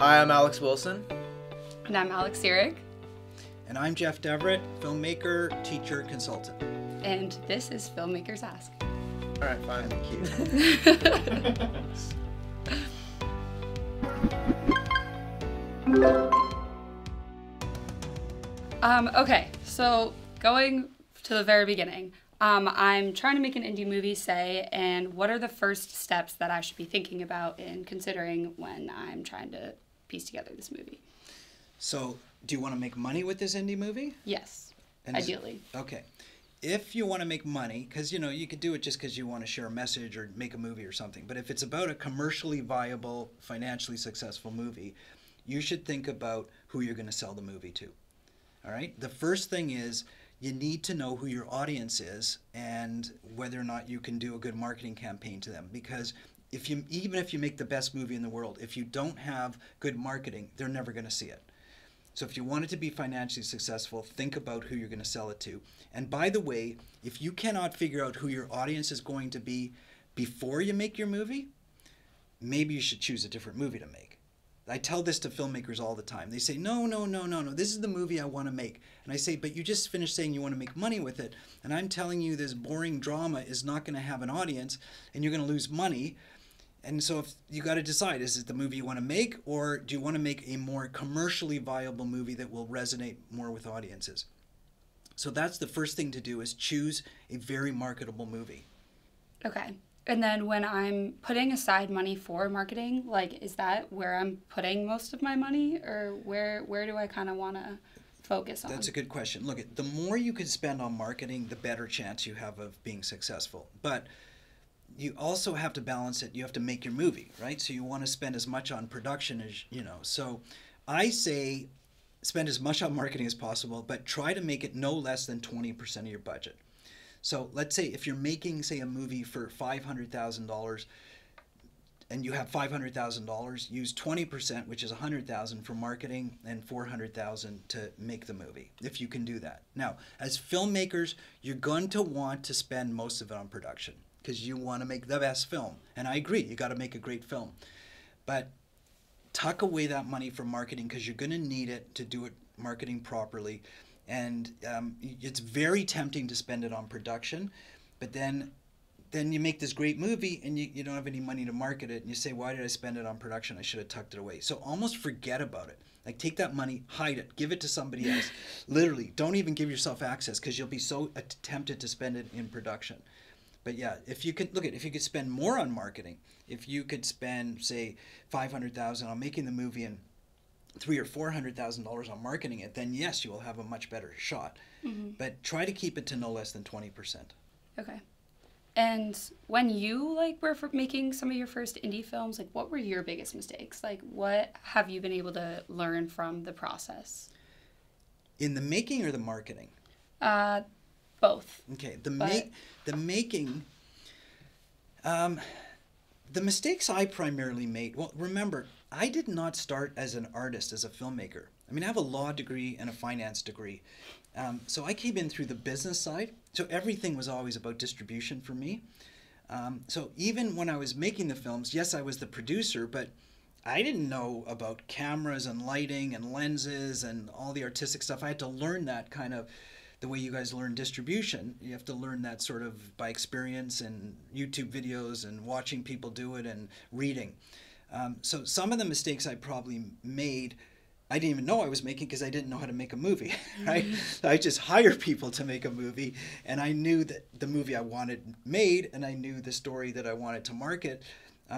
Hi, I'm Alex Wilson. And I'm Alex Eirick. And I'm Jeff Deverett, filmmaker, teacher, consultant. And this is Filmmakers Ask. All right, fine, thank you. Okay, so going to the very beginning, I'm trying to make an indie movie, say, and what are the first steps that I should be thinking about and considering when I'm trying to piece together this movie? So, do you want to make money with this indie movie? Yes, and ideally. Okay. If you want to make money, because, you know, you could do it just because you want to share a message or make a movie or something, but if it's about a commercially viable, financially successful movie, you should think about who you're going to sell the movie to. All right? The first thing is you need to know who your audience is and whether or not you can do a good marketing campaign to them, because even if you make the best movie in the world, if you don't have good marketing, they're never going to see it. So if you want it to be financially successful, think about who you're going to sell it to. And by the way, if you cannot figure out who your audience is going to be before you make your movie, maybe you should choose a different movie to make. I tell this to filmmakers all the time. They say, no, this is the movie I want to make. And I say, but you just finished saying you want to make money with it, and I'm telling you this boring drama is not going to have an audience, and you're going to lose money. And so if you got to decide, is it the movie you want to make, or do you want to make a more commercially viable movie that will resonate more with audiences? So that's the first thing to do, is choose a very marketable movie. Okay. And then when I'm putting aside money for marketing, like, is that where I'm putting most of my money, or where do I kind of want to focus on? That's a good question. Look, the more you can spend on marketing, the better chance you have of being successful. But you also have to balance it. You have to make your movie, right? So you want to spend as much on production as, you know. So I say spend as much on marketing as possible, but try to make it no less than 20% of your budget. So let's say if you're making, say, a movie for $500,000 and you have $500,000, use 20%, which is $100,000 for marketing and $400,000 to make the movie, if you can do that. Now, as filmmakers, you're going to want to spend most of it on production because you want to make the best film. And I agree, you got to make a great film. But tuck away that money for marketing because you're going to need it to do it marketing properly. And it's very tempting to spend it on production, but then you make this great movie and you don't have any money to market it, and you say, why did I spend it on production? I should have tucked it away. So almost forget about it. Like, take that money, hide it, give it to somebody else. Literally, don't even give yourself access because you'll be so tempted to spend it in production. But yeah, if you could spend more on marketing, if you could spend, say, $500,000 on making the movie and $300,000 or $400,000 on marketing it, then yes, you will have a much better shot. Mm-hmm. But try to keep it to no less than 20%. Okay. And when you were making some of your first indie films, what were your biggest mistakes? What have you been able to learn from the process? In the making or the marketing? Both. Okay. The making. The mistakes I primarily made. Well, remember, I did not start as an artist, as a filmmaker. I mean, I have a law degree and a finance degree. So I came in through the business side. So everything was always about distribution for me. So even when I was making the films, yes, I was the producer, but I didn't know about cameras and lighting and lenses and all the artistic stuff. I had to learn that kind of the way you guys learn distribution. You have to learn that sort of by experience and YouTube videos and watching people do it and reading. So some of the mistakes I probably made, I didn't even know I was making because I didn't know how to make a movie, right? So I just hired people to make a movie, and I knew that the movie I wanted made, and I knew the story that I wanted to market,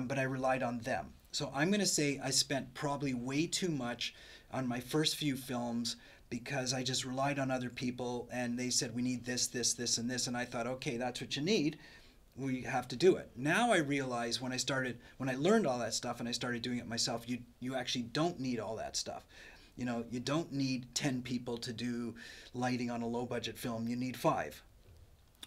but I relied on them. So I'm going to say I spent probably way too much on my first few films because I just relied on other people, and they said, we need this, this, this, and this, and I thought, okay, that's what you need. We have to do it. Now I realize when I learned all that stuff and I started doing it myself, you actually don't need all that stuff. You know, you don't need 10 people to do lighting on a low budget film. You need 5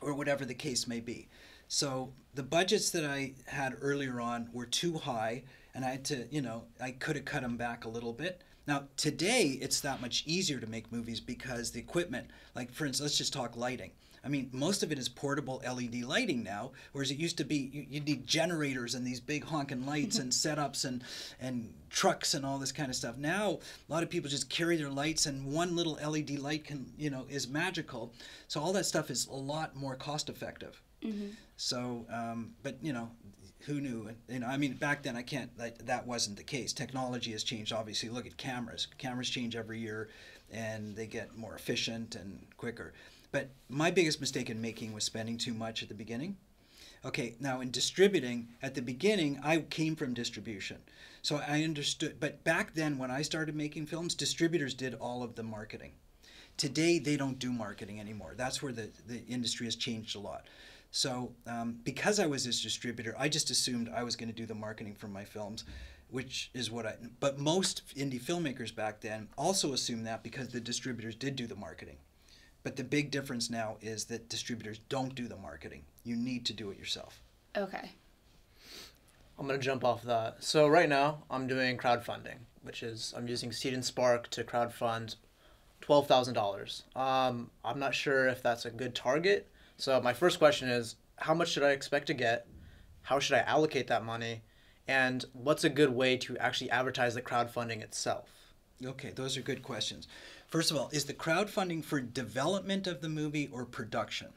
or whatever the case may be. So the budgets that I had earlier on were too high, and I had to, you know, I could have cut them back a little bit. Now, today, it's that much easier to make movies because the equipment, like, for instance, let's just talk lighting. I mean, most of it is portable LED lighting now, whereas it used to be you need generators and these big honking lights and setups and trucks and all this kind of stuff. Now, a lot of people just carry their lights, and one little LED light can, you know, is magical. So all that stuff is a lot more cost effective. Mm-hmm. So, but you know, who knew? You know, I mean, back then I can't. That wasn't the case. Technology has changed. Obviously, look at cameras. Cameras change every year, and they get more efficient and quicker. But my biggest mistake in making was spending too much at the beginning. Okay, now in distributing, at the beginning, I came from distribution. So I understood, but back then when I started making films, distributors did all of the marketing. Today, they don't do marketing anymore. That's where the industry has changed a lot. So because I was this distributor, I just assumed I was going to do the marketing for my films, which is what I, but most indie filmmakers back then also assumed that because the distributors did do the marketing. But the big difference now is that distributors don't do the marketing. You need to do it yourself. Okay. I'm going to jump off that. So right now I'm doing crowdfunding, which is I'm using Seed&Spark to crowdfund $12,000. I'm not sure if that's a good target. So my first question is, how much should I expect to get? How should I allocate that money? And what's a good way to actually advertise the crowdfunding itself? Okay, those are good questions. First of all, is the crowdfunding for development of the movie or production?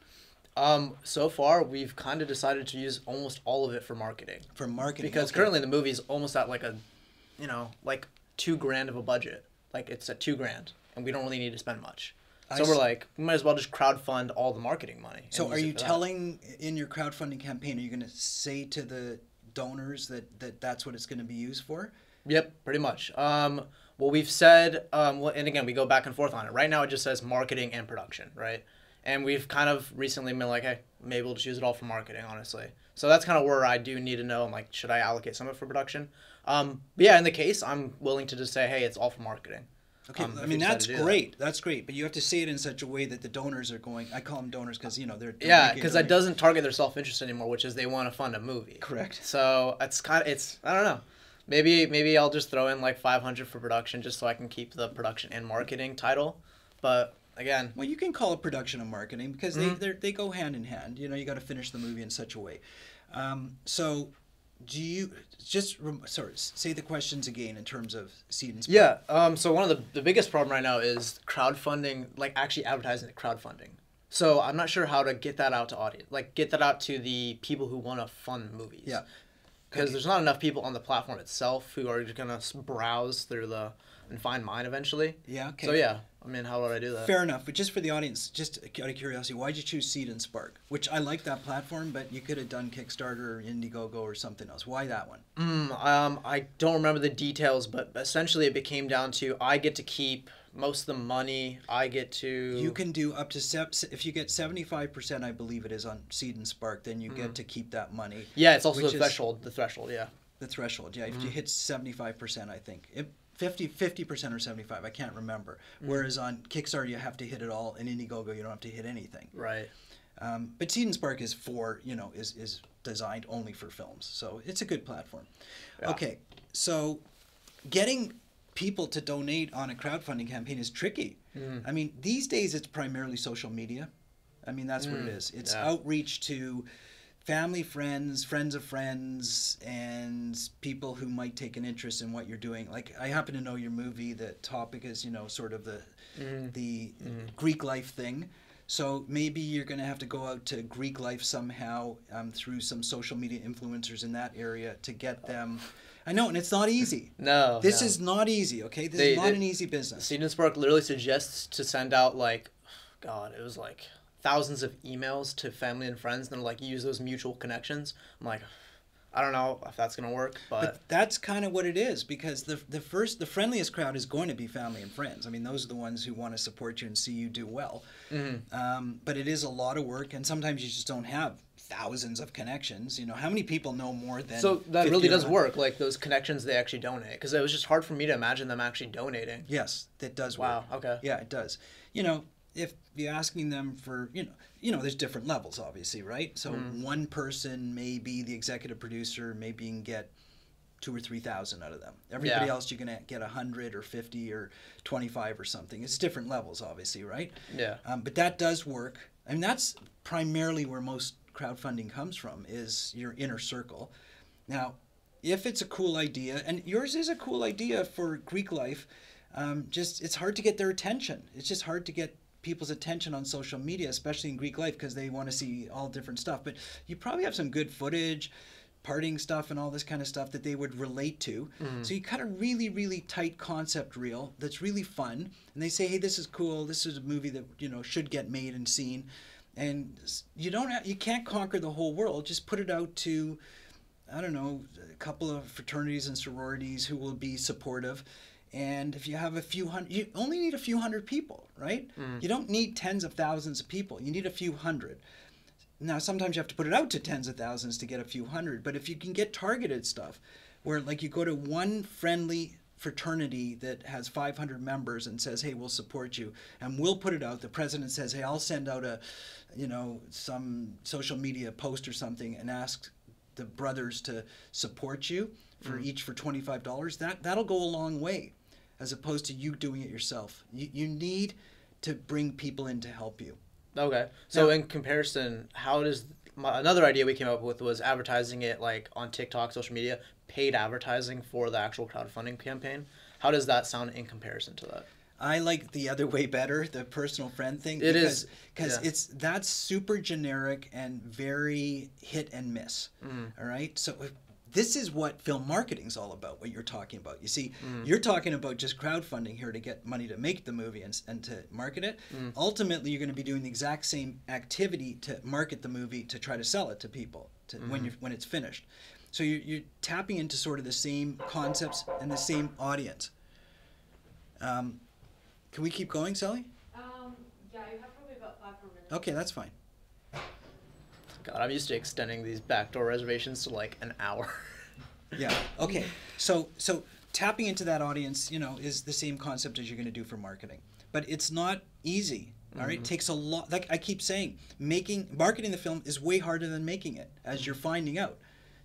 So far, we've kind of decided to use almost all of it for marketing. For marketing. Because okay. Currently the movie is almost at like a, you know, like $2,000 of a budget. Like it's at $2,000 and we don't really need to spend much. So we're like, we might as well just crowdfund all the marketing money. So are you telling in your crowdfunding campaign, are you going to say to the donors that that's what it's going to be used for? Yep, pretty much. Well, we've said, and again, we go back and forth on it. Right now, it just says marketing and production, right? And we've kind of recently been like, hey, maybe we'll just use it all for marketing, honestly. So that's kind of where I do need to know, I'm like, should I allocate some of it for production? But yeah, in the case, I'm willing to just say, hey, it's all for marketing. Okay, I mean, that's great. That's great. But you have to say it in such a way that the donors are going, I call them donors because, you know, they're. Yeah, because that doesn't target their self-interest anymore, which is they want to fund a movie. Correct. So it's kind of, it's, I don't know. Maybe I'll just throw in like $500 for production just so I can keep the production and marketing title. But again, well, you can call it production and marketing because they go hand in hand. You know, you got to finish the movie in such a way. So do you just say the questions again in terms of Seed&Spark? Yeah. So one of the biggest problem right now is crowdfunding, like actually advertising the crowdfunding. So I'm not sure how to get that out to audience, like get that out to the people who want to fund movies. Yeah. Because there's not enough people on the platform itself who are just going to browse through the and find mine eventually. Yeah, okay. So yeah, I mean, how would I do that? Fair enough. But just for the audience, just out of curiosity, why did you choose Seed&Spark? Which I like that platform, but you could have done Kickstarter or Indiegogo or something else. Why that one? I don't remember the details, but essentially it became down to I get to keep most of the money. I get to... You can do up to... If you get 75%, I believe it is, on Seed&Spark, then you get to keep that money. Yeah, it's also the threshold. The threshold, yeah. The threshold, yeah. If you hit 75%, I think. 50% or 75, I can't remember. Whereas on Kickstarter, you have to hit it all. And Indiegogo, you don't have to hit anything. Right. But Seed&Spark is for, you know, is designed only for films. So it's a good platform. Yeah. Okay, so getting... people to donate on a crowdfunding campaign is tricky. I mean, these days it's primarily social media. I mean, that's what it is. It's outreach to family, friends of friends, and people who might take an interest in what you're doing. Like, I happen to know your movie. The topic is, you know, sort of the Greek life thing. So maybe you're going to have to go out to Greek life somehow through some social media influencers in that area to get them... I know, and it's not easy. No. This is not easy, okay? This is not an easy business. Seed&Spark literally suggests to send out, like, God, it was like thousands of emails to family and friends, and like, use those mutual connections. I'm like, I don't know if that's going to work, but that's kind of what it is, because the friendliest crowd is going to be family and friends. I mean, those are the ones who want to support you and see you do well. But it is a lot of work, and sometimes you just don't have thousands of connections. You know, how many people know more than so that really does work, like those connections they actually donate, because it was just hard for me to imagine them actually donating. Yes, that does work. Wow, okay. Yeah, it does. You know, if you're asking them for, you know, there's different levels, obviously, right? So one person may be the executive producer, maybe you can get 2,000 or 3,000 out of them. Everybody else, you're gonna get 100 or 50 or 25 or something. It's different levels, obviously, right? Yeah. But that does work. I mean, that's primarily where most crowdfunding comes from, is your inner circle. Now, if it's a cool idea, and yours is a cool idea for Greek life, just it's hard to get their attention. It's just hard to get people's attention on social media, especially in Greek life, because they want to see all different stuff. But you probably have some good footage, partying stuff and all this kind of stuff that they would relate to. Mm-hmm. So you cut a really, really tight concept reel that's really fun. And they say, hey, this is cool. This is a movie that, you know, should get made and seen. And you don't have, you can't conquer the whole world. Just put it out to, I don't know, a couple of fraternities and sororities who will be supportive. And if you have a few hundred, you only need a few hundred people, right? Mm. You don't need tens of thousands of people. You need a few hundred. Now, sometimes you have to put it out to tens of thousands to get a few hundred. But if you can get targeted stuff where, like, you go to one friendly fraternity that has 500 members and says, hey, we'll support you and we'll put it out. The president says, hey, I'll send out a, you know, some social media post or something and ask the brothers to support you for each for $25. That'll go a long way, as opposed to you doing it yourself. You need to bring people in to help you. Okay. So now, in comparison, how does another idea we came up with was advertising it like on TikTok, social media, paid advertising for the actual crowdfunding campaign. How does that sound in comparison to that? I like the other way better, the personal friend thing. Because that's super generic and very hit and miss. Mm. All right. So this is what film marketing is all about, what you're talking about. You see, you're talking about just crowdfunding here to get money to make the movie and to market it. Mm. Ultimately, you're going to be doing the exact same activity to market the movie, to try to sell it to people when it's finished. So you're tapping into sort of the same concepts and the same audience. Can we keep going, Sally? Yeah, you have probably about 5 more minutes. Okay, that's fine. God, I'm used to extending these backdoor reservations to like an hour. Yeah. Okay. So tapping into that audience, you know, is the same concept as you're going to do for marketing, but it's not easy. All right. It takes a lot. Like I keep saying, marketing the film is way harder than making it, as you're finding out.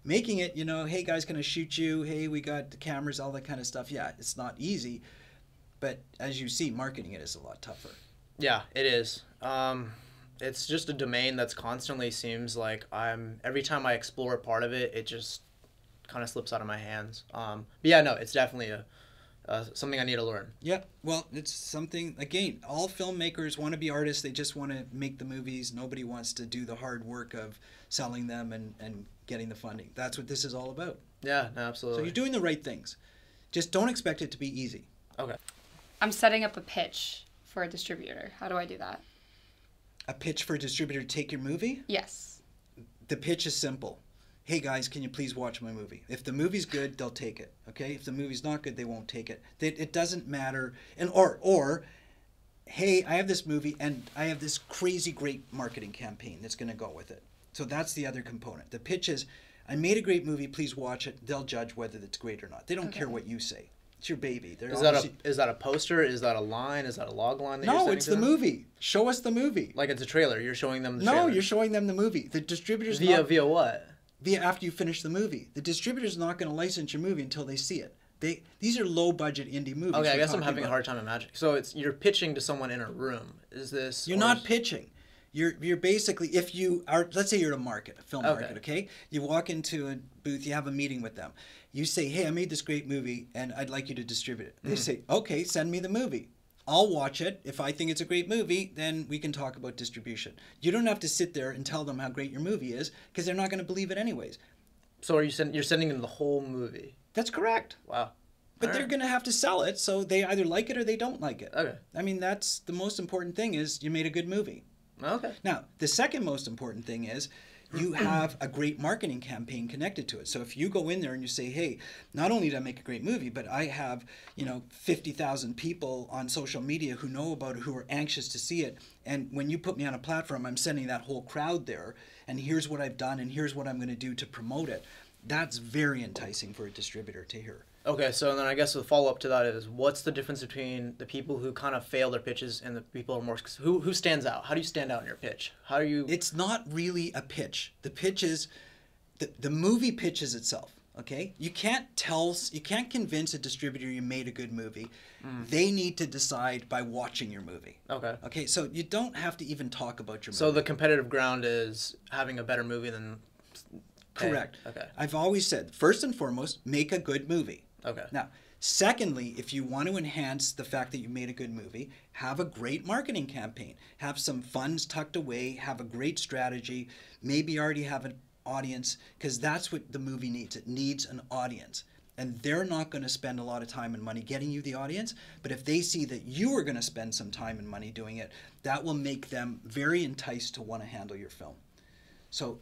Making it, you know, hey guys, gonna shoot you. Hey, we got the cameras, all that kind of stuff. Yeah, it's not easy. But as you see, marketing it is a lot tougher. Yeah, it is. It's just a domain that's constantly seems like every time I explore a part of it, it just kind of slips out of my hands. But yeah, no, it's definitely something I need to learn. Yeah, well, it's something, again, all filmmakers want to be artists. They just want to make the movies. Nobody wants to do the hard work of selling them and getting the funding. That's what this is all about. Yeah, no, absolutely. So you're doing the right things. Just don't expect it to be easy. Okay. I'm setting up a pitch for a distributor. How do I do that? A pitch for a distributor to take your movie? Yes. The pitch is simple. Hey guys, can you please watch my movie? If the movie's good, they'll take it. Okay. If the movie's not good, they won't take it. It doesn't matter. And or, hey, I have this movie and I have this crazy great marketing campaign that's going to go with it. So that's the other component. The pitch is, I made a great movie. Please watch it. They'll judge whether it's great or not. They don't care what you say. It's your baby. Is that a poster? Is that a line? Is that a log line? No, it's the movie. Show us the movie. Like it's a trailer. You're showing them the trailer. No, you're showing them the movie. The distributor's via what? Via after you finish the movie. The distributor's not going to license your movie until they see it. These are low budget indie movies. Okay, I guess I'm having a hard time imagining. So you're pitching to someone in a room. You're not pitching. You're basically, if you are, let's say you're at a film market, okay? You walk into a booth, you have a meeting with them. You say, hey, I made this great movie and I'd like you to distribute it. They say, okay, send me the movie. I'll watch it. If I think it's a great movie, then we can talk about distribution. You don't have to sit there and tell them how great your movie is, because they're not going to believe it anyways. So you're sending them the whole movie? That's correct. Wow. But they're going to have to sell it, so they either like it or they don't like it. Okay. I mean, that's the most important thing, is you made a good movie. Okay. Now, the second most important thing is you have a great marketing campaign connected to it. So if you go in there and you say, hey, not only did I make a great movie, but I have, you know, 50,000 people on social media who know about it, who are anxious to see it. And when you put me on a platform, I'm sending that whole crowd there. And here's what I've done and here's what I'm going to do to promote it. That's very enticing for a distributor to hear. Okay, so then I guess the follow-up to that is, what's the difference between the people who kind of fail their pitches and the people who are more... Who stands out? How do you stand out in your pitch? How do you... It's not really a pitch. The pitch is... The movie pitches itself. Okay, you can't convince a distributor you made a good movie. They need to decide by watching your movie. Okay. Okay, so you don't have to even talk about your movie. So the competitive ground is having a better movie than. Correct. Okay. I've always said, first and foremost, make a good movie. Okay. Now, secondly, if you want to enhance the fact that you made a good movie, have a great marketing campaign. Have some funds tucked away. Have a great strategy. Maybe already have an audience, because that's what the movie needs. It needs an audience. And they're not going to spend a lot of time and money getting you the audience, but if they see that you are going to spend some time and money doing it, that will make them very enticed to want to handle your film. So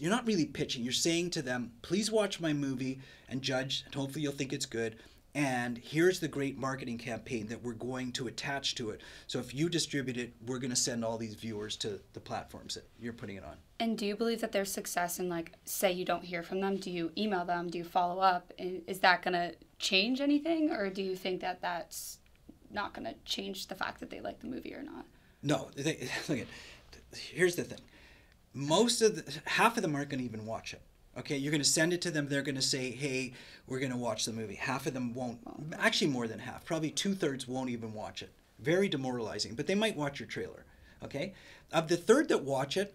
you're not really pitching. You're saying to them, please watch my movie and judge, and hopefully you'll think it's good. And here's the great marketing campaign that we're going to attach to it. So if you distribute it, we're going to send all these viewers to the platforms that you're putting it on. And do you believe that there's success in, like, say you don't hear from them? Do you email them? Do you follow up? Is that going to change anything? Or do you think that that's not going to change the fact that they like the movie or not? No. Here's the thing. Half of them aren't going to even watch it. Okay, you're going to send it to them. They're going to say, hey, we're going to watch the movie. Half of them won't. Actually, more than half. Probably 2/3 won't even watch it. Very demoralizing, but they might watch your trailer. Okay? Of the third that watch it,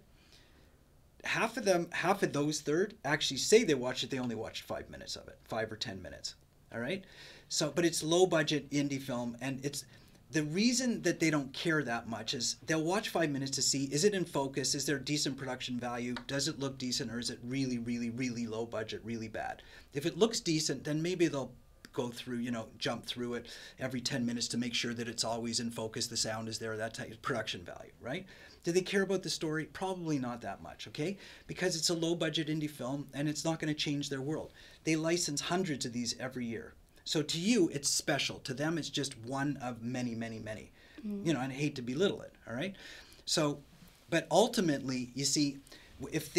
half of those actually say they watch it. They only watched 5 minutes of it, 5 or 10 minutes. All right? So, but it's low budget indie film, and it's the reason that they don't care that much is they'll watch 5 minutes to see, is it in focus? Is there decent production value? Does it look decent, or is it really, really, really low budget, really bad? If it looks decent, then maybe they'll go through, you know, jump through it every 10 minutes to make sure that it's always in focus, the sound is there, that type of production value, right? Do they care about the story? Probably not that much, okay? Because it's a low budget indie film and it's not going to change their world. They license hundreds of these every year. So to you, it's special. To them, it's just one of many, many, many. You know, and I hate to belittle it, all right? So, but ultimately, you see, if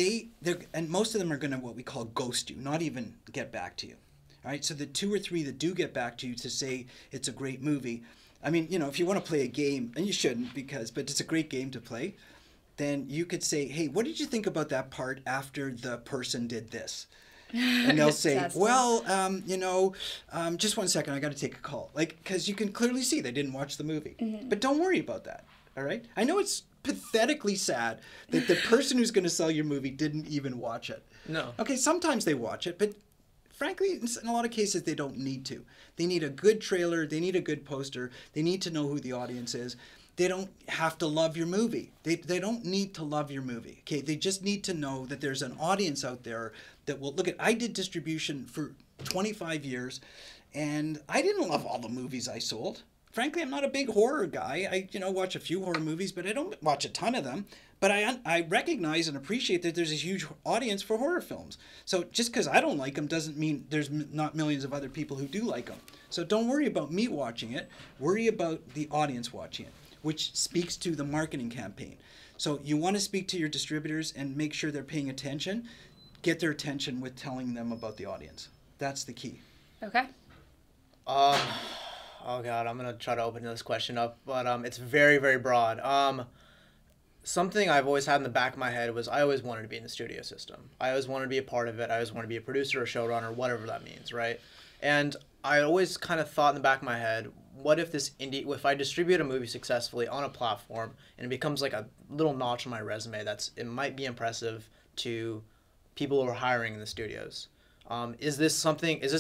and most of them are going to what we call ghost you, not even get back to you, all right? So the 2 or 3 that do get back to you to say it's a great movie, I mean, you know, if you want to play a game, and you shouldn't but it's a great game to play, then you could say, hey, what did you think about that part after the person did this? And they'll say, well, you know, just 1 second, I got to take a call. Like, because you can clearly see they didn't watch the movie. But don't worry about that, all right? I know it's pathetically sad that the person who's going to sell your movie didn't even watch it. No. Okay, sometimes they watch it, but frankly, in a lot of cases, they don't need to. They need a good trailer. They need a good poster. They need to know who the audience is. They don't have to love your movie. They don't need to love your movie. Okay, they just need to know that there's an audience out there that will look at. I did distribution for 25 years, and I didn't love all the movies I sold. Frankly, I'm not a big horror guy. I, you know, watch a few horror movies, but I don't watch a ton of them. But I recognize and appreciate that there's a huge audience for horror films. So just because I don't like them doesn't mean there's not millions of other people who do like them. So don't worry about me watching it. Worry about the audience watching it, which speaks to the marketing campaign. So you want to speak to your distributors and make sure they're paying attention. Get their attention with telling them about the audience. That's the key. Okay. Oh God, I'm going to try to open this question up, but it's very, very broad. Something I've always had in the back of my head was I always wanted to be in the studio system. I always wanted to be a part of it. I always wanted to be a producer or showrunner, whatever that means, right? And I always kind of thought in the back of my head, what if if I distribute a movie successfully on a platform and it becomes like a little notch on my resume it might be impressive to people who are hiring in the studios. Is this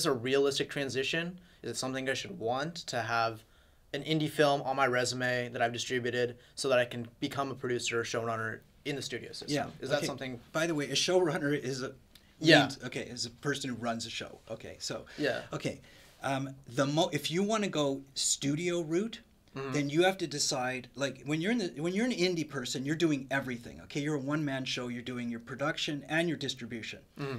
a realistic transition? Is it something I should want, to have an indie film on my resume that I've distributed so that I can become a producer or showrunner in the studio system? Yeah. Is that something? By the way, a showrunner is a, yeah. Okay, is a person who runs a show. Okay, so, yeah. Okay. If you want to go studio route, then you have to decide, like, when you're an indie person, you're doing everything. Okay, you're a one-man show. You're doing your production and your distribution.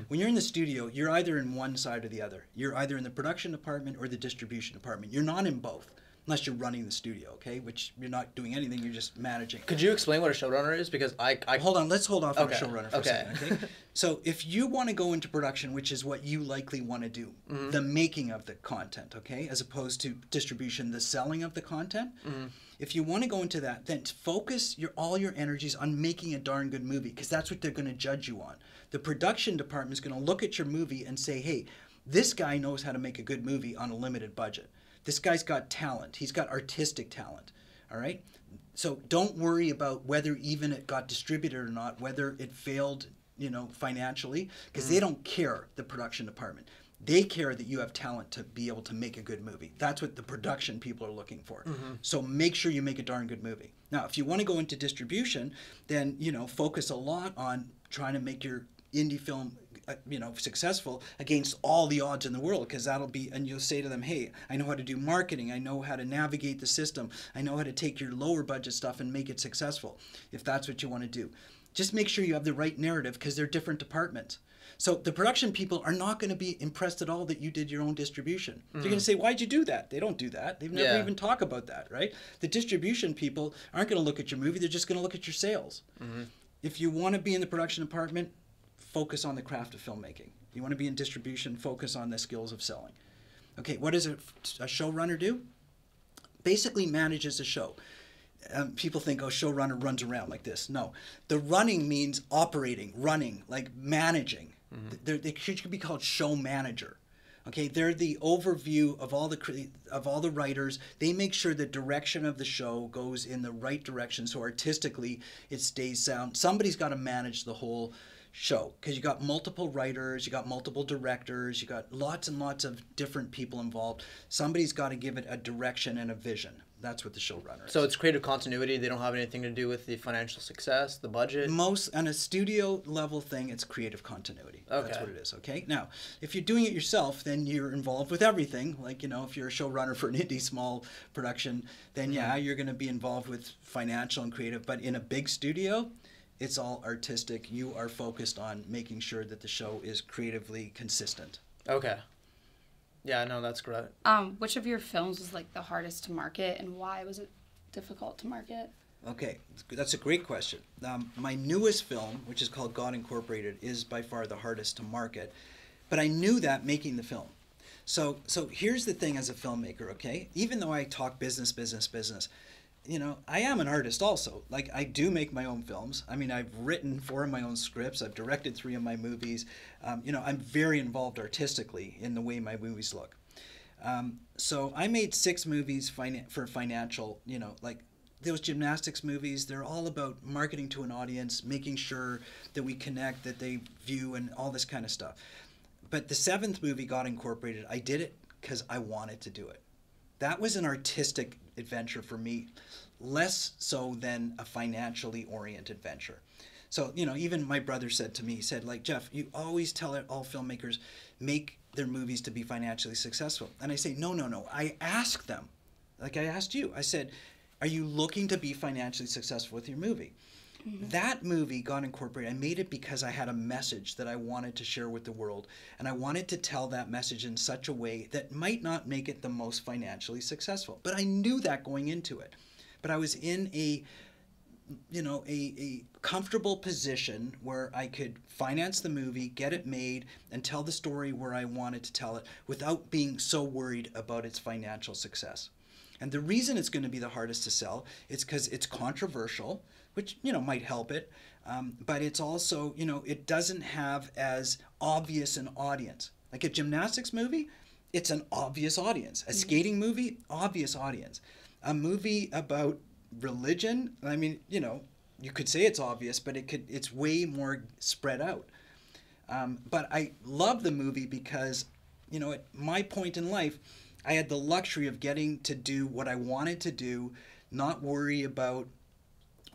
When you're in the studio, you're either in one side or the other. You're either in the production department or the distribution department. You're not in both. unless you're running the studio, okay? Which you're not doing anything, you're just managing. Could you explain what a showrunner is? Because hold on, let's hold off on a showrunner for a second, okay? So if you want to go into production, which is what you likely want to do, mm-hmm. the making of the content, okay? As opposed to distribution, the selling of the content. Mm-hmm. If you want to go into that, then focus all your energies on making a darn good movie, because that's what they're going to judge you on. The production department is going to look at your movie and say, hey, this guy knows how to make a good movie on a limited budget. This guy's got talent. He's got artistic talent, all right? So don't worry about whether even it got distributed or not, whether it failed, you know, financially, because they don't care, the production department. They care that you have talent to be able to make a good movie. That's what the production people are looking for. Mm-hmm. So make sure you make a darn good movie. Now, if you want to go into distribution, then, you know, focus a lot on trying to make your indie film you know, successful against all the odds in the world, because that'll be, and you'll say to them, hey, I know how to do marketing, I know how to navigate the system, I know how to take your lower budget stuff and make it successful, if that's what you want to do. Just make sure you have the right narrative, because they're different departments. So the production people are not going to be impressed at all that you did your own distribution. Mm. They're going to say, why'd you do that? They don't do that. They've never even talked about that, right? The distribution people aren't going to look at your movie, they're just going to look at your sales. Mm-hmm. If you want to be in the production department, focus on the craft of filmmaking. You want to be in distribution, focus on the skills of selling. Okay, what does a showrunner do? Basically manages a show. People think, oh, showrunner runs around like this. No, the running means operating, running, like managing. Mm-hmm. They could be called show manager. Okay, they're the overview of all the writers. They make sure the direction of the show goes in the right direction, so artistically it stays sound. Somebody's got to manage the whole show, because you got multiple writers, you got multiple directors, you got lots and lots of different people involved. Somebody's got to give it a direction and a vision. That's what the showrunner is. So it's creative continuity. They don't have anything to do with the financial success, the budget. Most on a studio level thing, it's creative continuity. Okay. That's what it is. Okay. Now, if you're doing it yourself, then you're involved with everything. Like, you know, if you're a showrunner for an indie small production, then yeah, you're going to be involved with financial and creative. But in a big studio, it's all artistic. You are focused on making sure that the show is creatively consistent. Okay. Yeah, no, that's great. Which of your films was like the hardest to market, and why was it difficult to market? Okay, that's a great question. My newest film, which is called God Incorporated, is by far the hardest to market, but I knew that making the film. So here's the thing as a filmmaker, okay? Even though I talk business, you know, I am an artist also. Like, I do make my own films. I mean, I've written 4 of my own scripts. I've directed 3 of my movies. You know, I'm very involved artistically in the way my movies look. So I made 6 movies for financial, you know, like those gymnastics movies. They're all about marketing to an audience, making sure that we connect, that they view, and all this kind of stuff. But the 7th movie, God Incorporated, I did it because I wanted to do it. That was an artistic adventure for me, less so than a financially oriented venture. So, you know, even my brother said to me, he said, like, Jeff, you always tell all filmmakers, make their movies to be financially successful. And I say, no. I ask them, like I asked you, I said, are you looking to be financially successful with your movie? Mm-hmm. That movie, God Incorporated, I made it because I had a message that I wanted to share with the world, and I wanted to tell that message in such a way that might not make it the most financially successful. But I knew that going into it. But I was in a, you know, a comfortable position where I could finance the movie, get it made, and tell the story where I wanted to tell it without being so worried about its financial success. And the reason it's going to be the hardest to sell is because it's controversial, which, you know, might help it, but it's also, you know, it doesn't have as obvious an audience. Like a gymnastics movie, it's an obvious audience. A skating movie, obvious audience. A movie about religion, I mean, you know, you could say it's obvious, but it's way more spread out. But I love the movie because, you know, at my point in life, I had the luxury of getting to do what I wanted to do, not worry about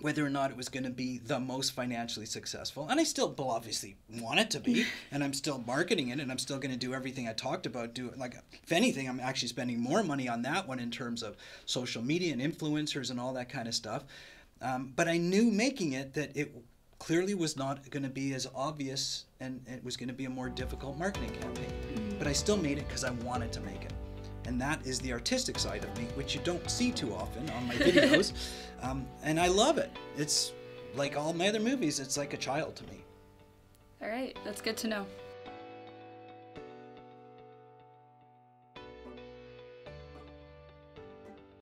whether or not it was going to be the most financially successful. And I still obviously want it to be, and I'm still marketing it, and I'm still going to do everything I talked about. Like, if anything, I'm actually spending more money on that one in terms of social media and influencers and all that kind of stuff. But I knew making it that it clearly was not going to be as obvious, and it was going to be a more difficult marketing campaign. But I still made it because I wanted to make it. and that is the artistic side of me, which you don't see too often on my videos. And I love it. It's like all my other movies, it's like a child to me. All right, that's good to know.